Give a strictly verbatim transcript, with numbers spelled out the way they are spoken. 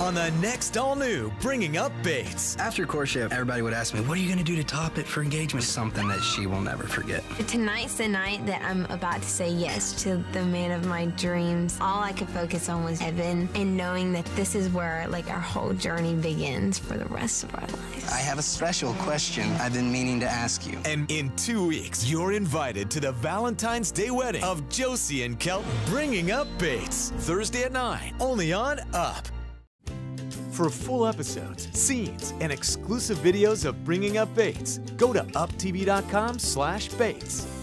on the next all-new Bringing Up Bates. After courtship, everybody would ask me, what are you going to do to top it for engagement? Something that she will never forget. Tonight's the night that I'm about to say yes to the man of my dreams. All I could focus on was heaven and knowing that this is where, like, our whole journey begins for the rest of our lives. I have a special question I've been meaning to ask you. And in two weeks, you're invited to the Valentine's Day wedding of Josie and Kelton. Bringing Up Bates, Thursday at nine, only on Up. For full episodes, scenes, and exclusive videos of Bringing Up Bates, go to uptv dot com slash Bates.